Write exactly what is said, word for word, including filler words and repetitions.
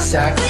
Exactly.